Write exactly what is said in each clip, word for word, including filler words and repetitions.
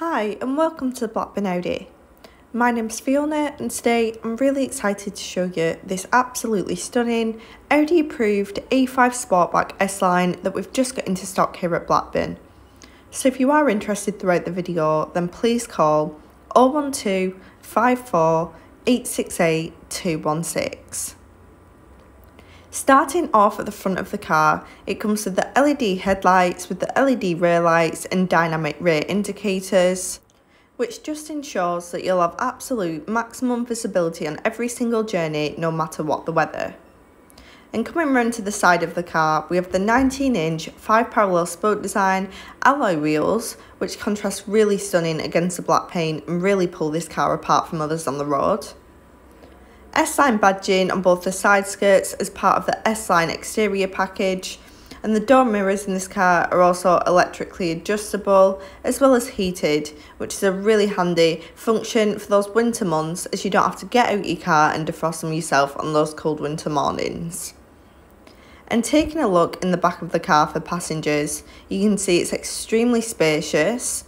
Hi and welcome to Blackburn Audi. My name's Fiona and today I'm really excited to show you this absolutely stunning Audi approved A five Sportback S line that we've just got into stock here at Blackburn. So if you are interested throughout the video then please call oh one two, five four, eight six eight, two one six. Starting off at the front of the car, it comes with the L E D headlights with the L E D rear lights and dynamic rear indicators, which just ensures that you'll have absolute maximum visibility on every single journey, no matter what the weather. And coming round to the side of the car, we have the nineteen inch five parallel spoke design alloy wheels, which contrast really stunning against the black paint and really pull this car apart from others on the road. S line badging on both the side skirts as part of the S line exterior package, and the door mirrors in this car are also electrically adjustable as well as heated, which is a really handy function for those winter months as you don't have to get out your car and defrost them yourself on those cold winter mornings. And taking a look in the back of the car for passengers, you can see it's extremely spacious.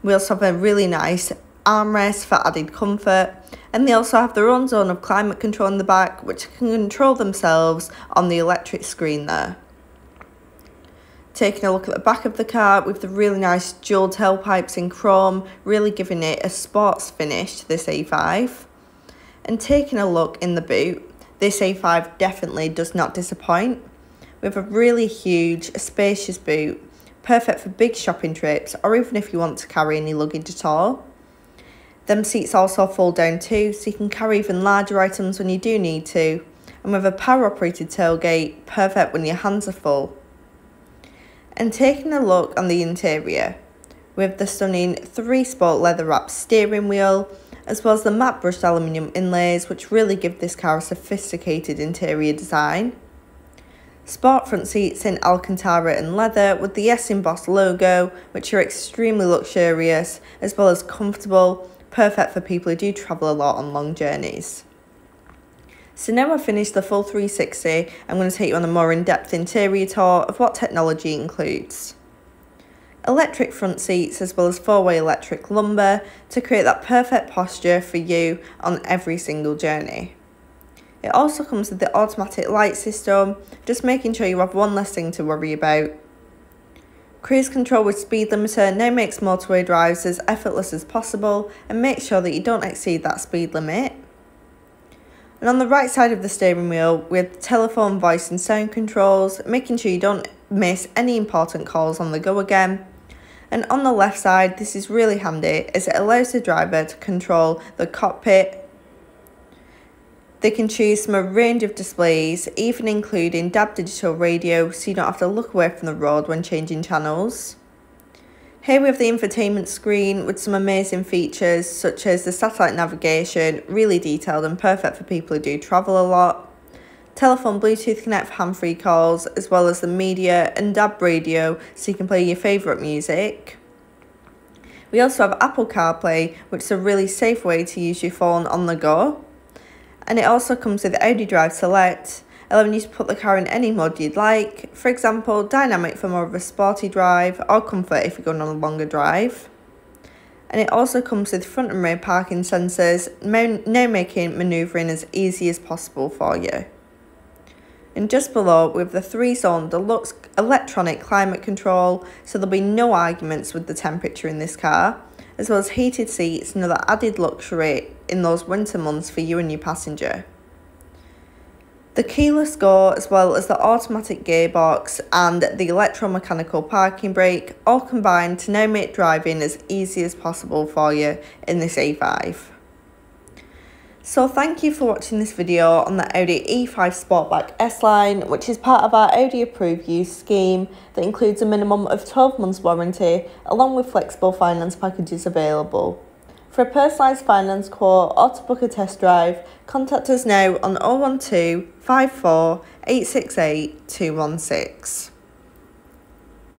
We also have a really nice armrest for added comfort, and they also have their own zone of climate control in the back, which can control themselves on the electric screen there. Taking a look at the back of the car with the really nice jewelled tailpipes in chrome, really giving it a sports finish to this A five. And taking a look in the boot, this A five definitely does not disappoint. We have a really huge, spacious boot, perfect for big shopping trips or even if you want to carry any luggage at all. Them seats also fold down too, so you can carry even larger items when you do need to, and with a power operated tailgate, perfect when your hands are full. And taking a look on the interior, with the stunning three sport leather wrapped steering wheel, as well as the matte brushed aluminium inlays which really give this car a sophisticated interior design. Sport front seats in Alcantara and leather with the S embossed logo, which are extremely luxurious as well as comfortable, perfect for people who do travel a lot on long journeys. So now I've finished the full three sixty, I'm going to take you on a more in-depth interior tour of what technology includes. Electric front seats as well as four-way electric lumbar to create that perfect posture for you on every single journey. It also comes with the automatic light system, just making sure you have one less thing to worry about. Cruise control with speed limiter now makes motorway drives as effortless as possible and makes sure that you don't exceed that speed limit. And on the right side of the steering wheel with telephone, voice and sound controls, making sure you don't miss any important calls on the go again. And on the left side, this is really handy as it allows the driver to control the cockpit. They can choose from a range of displays, even including D A B digital radio, so you don't have to look away from the road when changing channels. Here we have the infotainment screen with some amazing features such as the satellite navigation, really detailed and perfect for people who do travel a lot. Telephone Bluetooth connect for hand-free calls, as well as the media and D A B radio, so you can play your favourite music. We also have Apple CarPlay, which is a really safe way to use your phone on the go. And it also comes with Audi Drive Select, allowing you to put the car in any mode you'd like, for example dynamic for more of a sporty drive or comfort if you're going on a longer drive. And it also comes with front and rear parking sensors, now making manoeuvring as easy as possible for you. And just below we have the three zone deluxe electronic climate control, so there'll be no arguments with the temperature in this car, as well as heated seats, another added luxury in those winter months for you and your passenger. The keyless go, as well as the automatic gearbox and the electromechanical parking brake, all combined to now make driving as easy as possible for you in this A five. So thank you for watching this video on the Audi A five Sportback S line, which is part of our Audi Approved Used scheme that includes a minimum of twelve months warranty along with flexible finance packages available. For a personalised finance quote or to book a test drive, contact us now on oh one two, five four, eight six eight, two one six.